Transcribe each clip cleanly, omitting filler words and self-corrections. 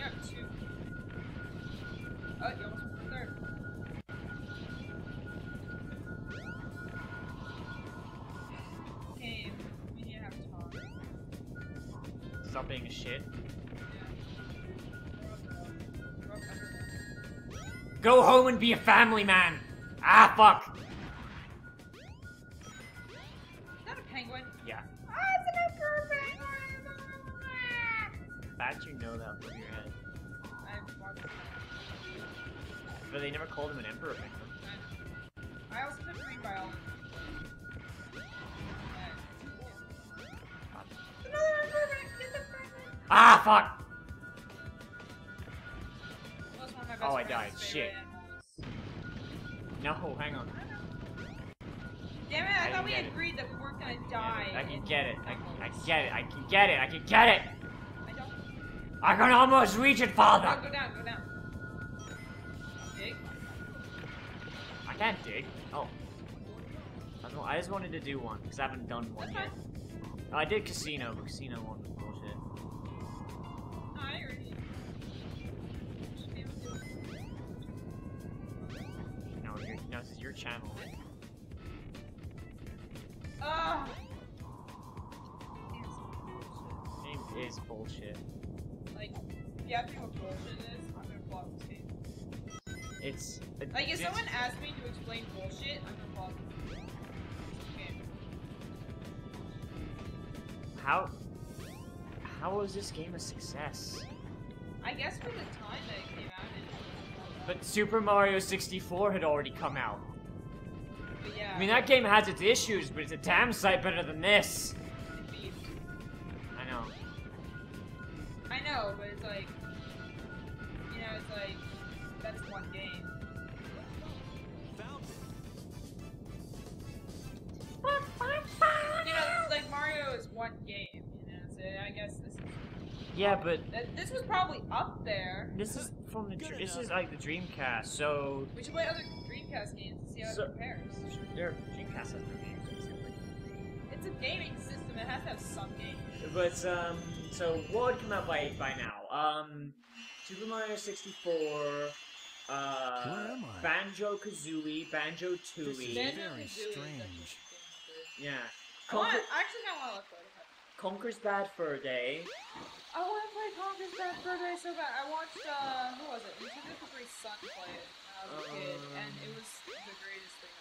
You have two. Oh, you almost went for third. Okay, we need to have talk. Stop being a shit. Go home and be a family man! Ah, fuck! Is that a penguin? Yeah. Oh, it's an emperor penguin! Bat, you know that from your head. I've watched that. But they never called him an emperor penguin. I also did green biology. Another emperor penguin! Ah, fuck! Oh, I died. Shit. No, hang on. Damn it, I thought we agreed that we weren't gonna die. I can get it. I can get it. I can get it. I can get it. I don't. I can almost reach it, father. Oh, go down, go down. Dig. I can't dig. Oh. I don't know. I just wanted to do one because I haven't done one yet. No, I did casino, but casino one was bullshit. No, I already. No, this is your channel. It is bullshit. Like, yeah, people bullshit is, I'm gonna block this game. It's like if someone asks me to explain bullshit, I'm gonna block this game. How was this game a success? I guess for the time that it came out. But Super Mario 64 had already come out. Yeah. I mean, that game has its issues, but it's a damn sight better than this. Indeed. I know. I know, but it's like, you know, it's like that's one game. You know, it's like Mario is one game. You know, so I guess this is. Yeah, but this was probably up there. This is from the this is like the Dreamcast, so we should play other Dreamcast games to see how it compares. Their Dreamcast has no games. It's a gaming system; it has to have some games. But so what would come out by now? Super Mario 64, Banjo-Kazooie, Banjo-Tooie. Very strange. Yeah. I actually kind of want to look at it. Conker's Bad Fur Day. I want to play Conker's Bad Fur Day so bad. I watched, who was it? Nintendo 3 Son play it when I was a kid, and it was the greatest thing.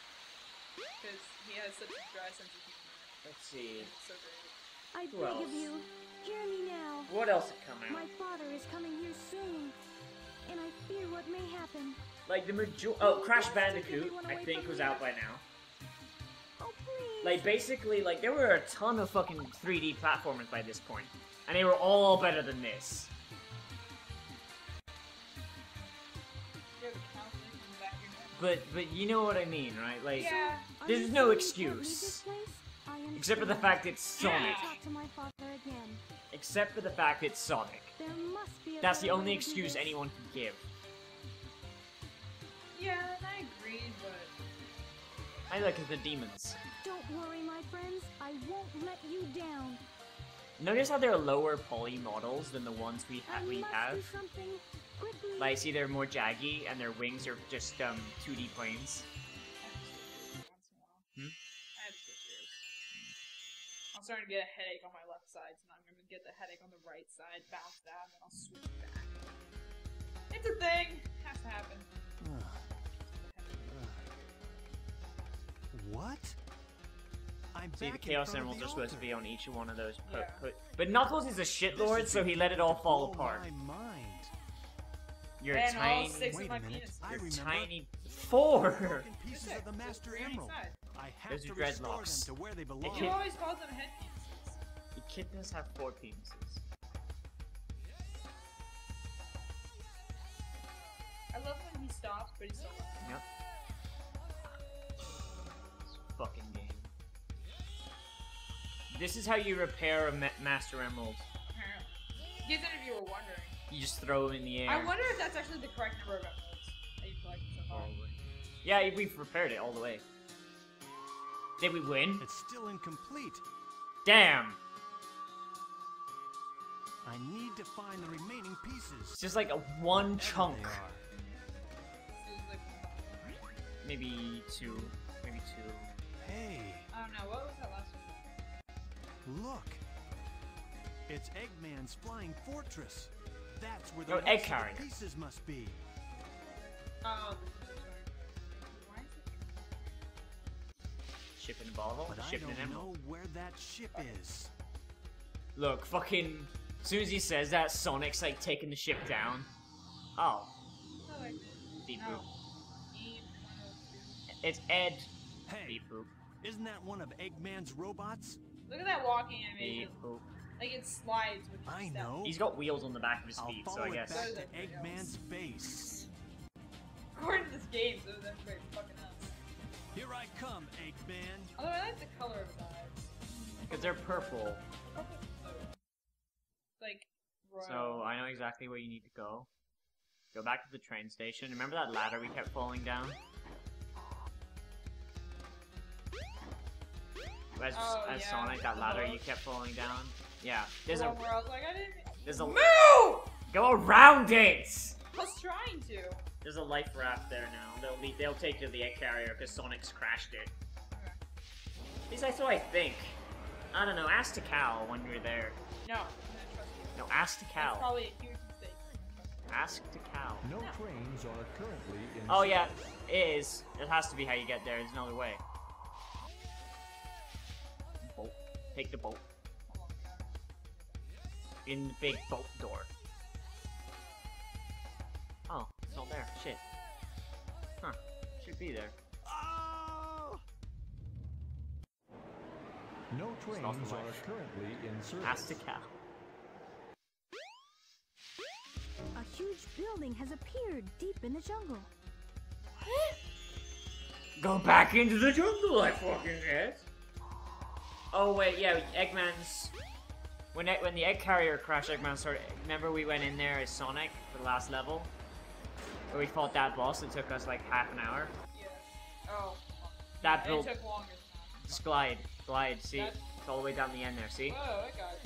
Because he has such a dry sense of humor. Let's see. It's so great. I beg of you, hear me now. What else had come out? My father is coming here soon, and I fear what may happen. Like the majority. Oh, Crash Bandicoot, I think, was out by now. Like, basically, like, there were a ton of fucking 3D platformers by this point, and they were all better than this. But you know what I mean, right? Like, yeah. There's no excuse. Except for the fact it's Sonic. Except for the fact it's Sonic. That's the only excuse anyone can give. Yeah, I agree, but... I look at the demons. Don't worry, my friends. I won't let you down. Notice how they're lower poly models than the ones we have. Like, see, they're more jaggy, and their wings are just 2D planes. I have switchers. I'm starting to get a headache on my left side, so now I'm going to get the headache on the right side, bounce down, and I'll switch back. It's a thing. It has to happen. What? See, the Chaos Emeralds are supposed to be on each one of those. But Knuckles is a shitlord, so he let it all fall apart. You're tiny. Wait a minute. You're tiny. Four! Pieces of the Master Emerald. Those are dreadlocks. You always call them head pieces. The kittens have four pieces. I love when he stops, but he's still laughing. Yep. Fucking game. This is how you repair a Master Emerald. Apparently. Given if you were wondering. You just throw them in the air. I wonder if that's actually the correct number of emeralds that you've collected so far. Probably. Yeah, we've repaired it all the way. Did we win? It's still incomplete. Damn! I need to find the remaining pieces. It's just like a one chunk. Maybe two. Maybe two. Hey. I don't know. What was that last one? Look. It's Eggman's flying fortress. That's where the egg carrier pieces must be. Oh. Ship involved. But ship I don't know where that ship is. Look, fucking. As soon as he says that, Sonic's like taking the ship down. Oh. Beep boop. It's Ed. Hey. Beep boop. Isn't that one of Eggman's robots? Look at that walking animation. Beep boop. Like it slides with I know. He's got wheels on the back of his feet, so I guess. Back to Eggman's face. According to this game, so that's very fucking up. Here I come, Eggman. Although I like the color of his eyes. Because they're purple. Purple. Like, royal. So I know exactly where you need to go. Go back to the train station. Remember that ladder we kept falling down? As yeah, Sonic, that ladder you kept falling down. Yeah. There's a. Like, I didn't... There's a. Move! Go around it! I was trying to. There's a life raft there now. They'll take you to the egg carrier because Sonic's crashed it. Okay. At least that's what I think. I don't know. Ask to Cal when you were there. No. I'm gonna trust you. No, ask to Cal. That's probably a huge mistake. Ask to Cal. No trains are currently in. Oh yeah, it is. It has to be how you get there. There's no other way. Boat. Take the boat. In the big boat door. Oh, it's not there. Shit. Huh. Should be there. Oh! No trains are currently in service. Ask the cow. A huge building has appeared deep in the jungle. What? Go back into the jungle, I fucking guess. Oh wait, yeah, Eggman's. When the egg carrier crashed, Eggman started. Remember we went in there as Sonic for the last level? Where we fought that boss, it took us like half an hour. Yeah. Oh. That build. It took longer than that. Just glide. Glide, see? That's... It's all the way down the end there, see? Oh, I got it.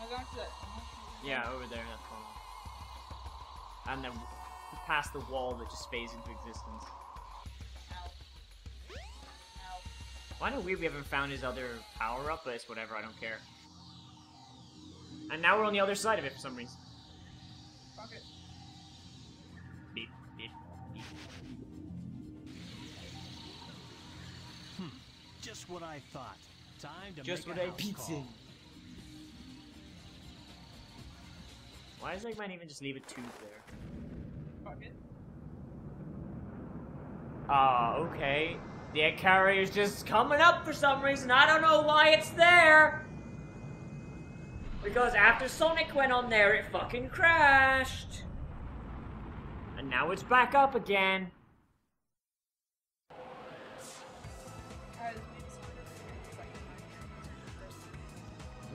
I got to that. Yeah, over there, that tunnel. And then past the wall that just fades into existence. Well, I know we haven't found his other power-up, but it's whatever, I don't care. And now we're on the other side of it for some reason. Fuck it. Beep, beep, beep. Hmm. Just what I thought. Time to just make what a I pizza. Call. Why does Eggman even just leave a tube there? Fuck it. Ah, okay. The egg carrier's just coming up for some reason. I don't know why it's there. Because after Sonic went on there, it fucking crashed. And now it's back up again.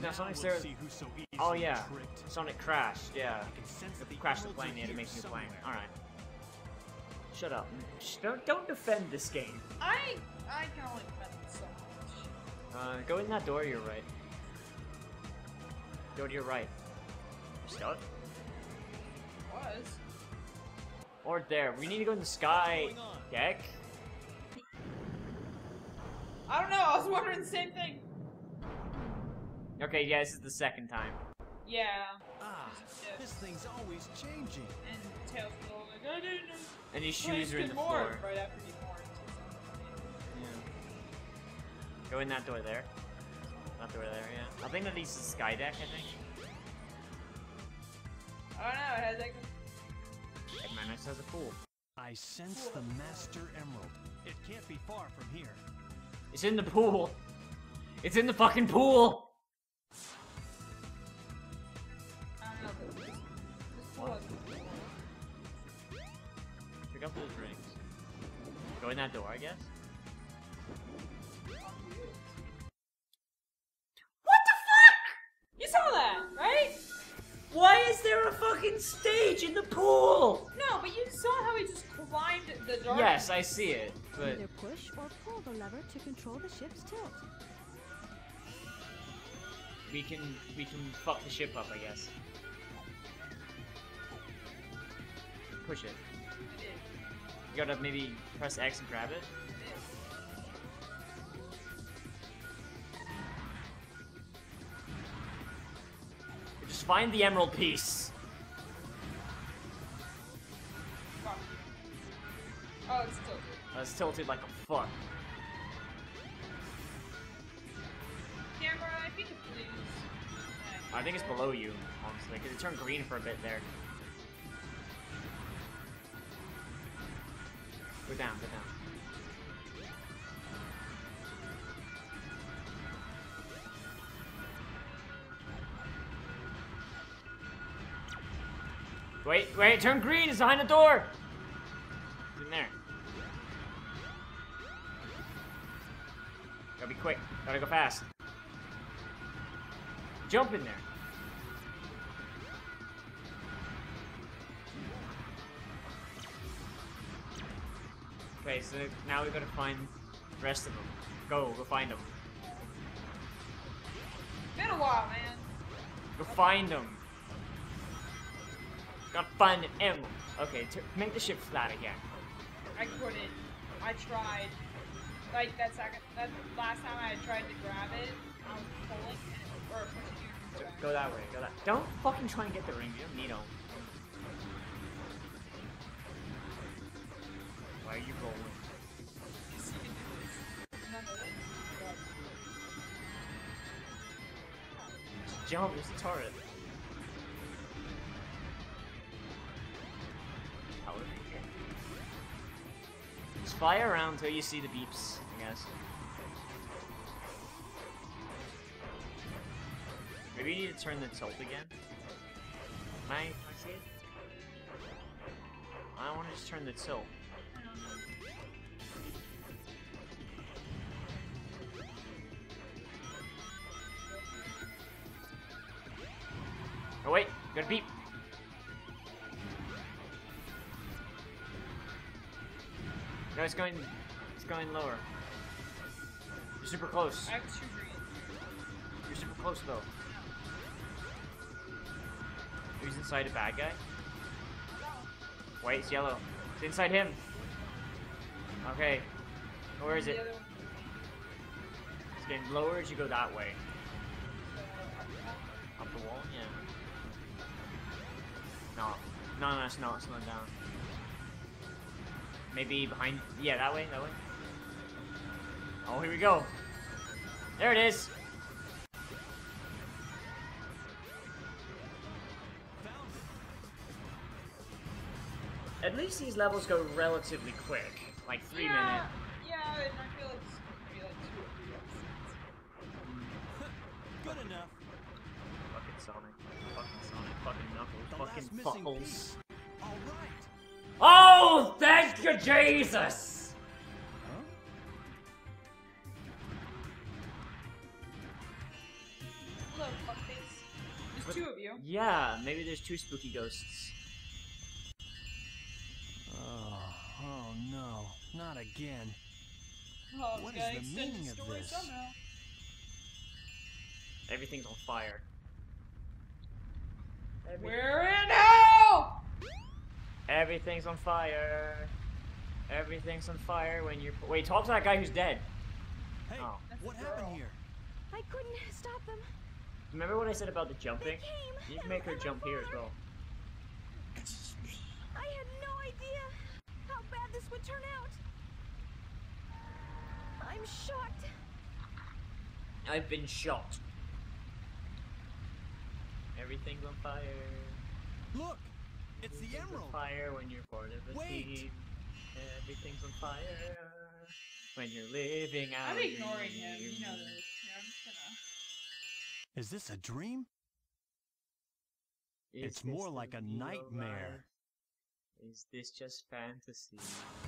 Now Sonic's there. Oh yeah. Sonic crashed, yeah. If you crashed the plane, they had to make a new plane. Alright. Shut up. Don't defend this game. I can only defend it so much. Go in that door, you're right. Go to your right. Stuck? Was. Or there. We need to go in the sky deck. I don't know, I was wondering the same thing. Okay, yeah, this is the second time. Yeah. Ah, this thing's always changing. And Tails go like, I didn't know. And his shoes are in the floor. Right after he mourned. Yeah. Go in that door there. Not the way there, yeah. I think that leads to sky deck, I think. Oh no, it has like Eggman has a pool. I sense the Master Emerald. It can't be far from here. It's in the pool. It's in the fucking pool! What? Pick up those rings. Go in that door, I guess. You saw that, right? Why is there a fucking stage in the pool? No, but you saw how he just climbed the door. Yes, I see it, but... Either push or pull the lever to control the ship's tilt. we can fuck the ship up, I guess. Push it. You gotta maybe press X and grab it. Just find the emerald piece. Fuck. Oh, it's tilted. It's tilted like a fuck. Camera, I think it's blue. I think it's below you, honestly, because it turned green for a bit there. Go down, go down. Wait, wait, turn green, it's behind the door! It's in there. Gotta be quick, gotta go fast. Jump in there. Okay, so now we gotta find the rest of them. Go find them. Been a while, man. Go find them. Gotta find an emerald. Okay, make the ship flat again. I couldn't. I tried. Like that last time I tried to grab it, I was pulling it, or pushing it. Go that way. Go that. Don't fucking try and get the ring. You don't need them. Why are you rolling? Because you can do this. Just jump. There's a turret. Just fly around until you see the beeps, I guess. Maybe you need to turn the tilt again? Can I see it? I want to just turn the tilt. Oh wait, got a beep. No, it's going lower. You're super close. I have two greens. You're super close though. Who's inside a bad guy? White, it's yellow. It's inside him. Okay. Where is it? It's getting lower as you go that way. Up the wall? Yeah. No. No, it's not down. Maybe behind, yeah, that way, that way. Oh, here we go. There it is. At least these levels go relatively quick, like 3 minutes. Yeah, and I feel it's gonna be like 2 or 3 episodes. Good enough. Fucking Sonic, fucking Sonic, fucking Knuckles, fucking fuckles. All right. Oh, thank you, Jesus! Huh? Hello, fuckface. There's two of you. Yeah, maybe there's two spooky ghosts. Oh no, not again. Oh, what is the meaning of this? Somehow. Everything's on fire. We're in hell! Everything's on fire. Everything's on fire when you're. Wait, talk to that guy who's dead. Hey, oh. What happened here? I couldn't stop them. Remember what I said about the jumping? You can make her jump here as well. I had no idea how bad this would turn out. I'm shocked. I've been shocked. Everything's on fire. Look. It's the emerald. Fire when you're part of a team. Everything's on fire when you're living out. I'm ignoring him. You know this. Yeah, I'm just gonna. Is this a dream? It's more like a nightmare. Is this just fantasy?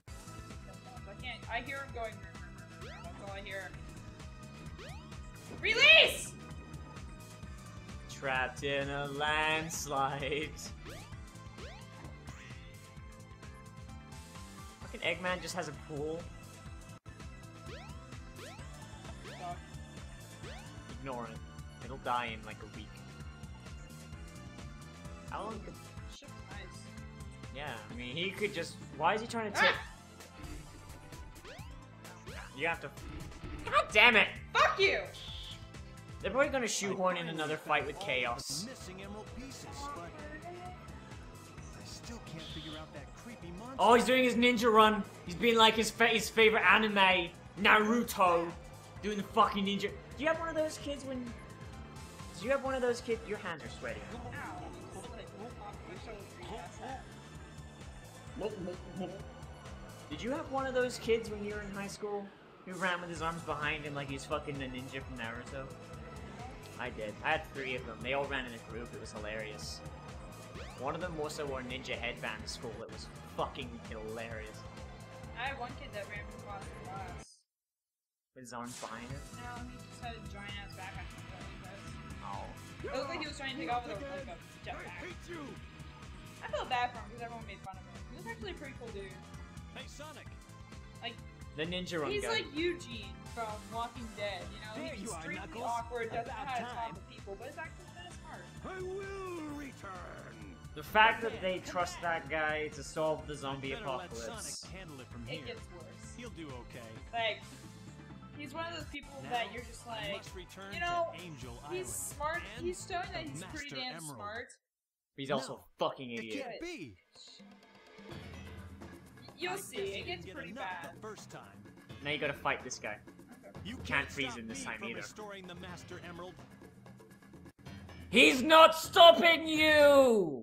I can't. I hear him going. That's all I hear. Release! Trapped in a landslide. Eggman just has a pool. Ignore it. It'll die in like a week. How long could... Shit, nice. Yeah, I mean, he could just... Why is he trying to take... You have to... God damn it! Fuck you! They're probably gonna shoehorn in another fight with Chaos. Missing emerald pieces, but I still can't figure out that creepy monster. Oh, he's doing his ninja run. He's being like his favorite anime, Naruto, doing the fucking ninja. Do you have one of those kids when? Do you have one of those kids? Your hands are sweaty. Did you have one of those kids when you were in high school? Who ran with his arms behind him like he's fucking the ninja from Naruto? I did. I had 3 of them. They all ran in a group. It was hilarious. One of them also wore a ninja headband to school. It was fucking hilarious. I had one kid that ran across the class. With his arms behind him? No, he just had a giant ass backpack on his face. Oh. It looked like he was trying to take off with a jetpack. I felt bad for him because everyone made fun of him. He was actually a pretty cool dude. Hey, Sonic! Like... The ninja run. He's like Eugene from Walking Dead, you know? There he's extremely awkward, doesn't know how to talk to people, but it's actually kind of smart. I will return. The fact that they trust that guy to solve the zombie apocalypse. Let Sonic handle it from here. It gets worse. He'll do okay. Like, he's one of those people that you're just like, you know, he's smart, he's showing that he's pretty damn smart. But he's also a fucking idiot. You'll see, it gets pretty bad. Now you gotta fight this guy. You can't freeze him this time either. The Master Emerald. He's not stopping you!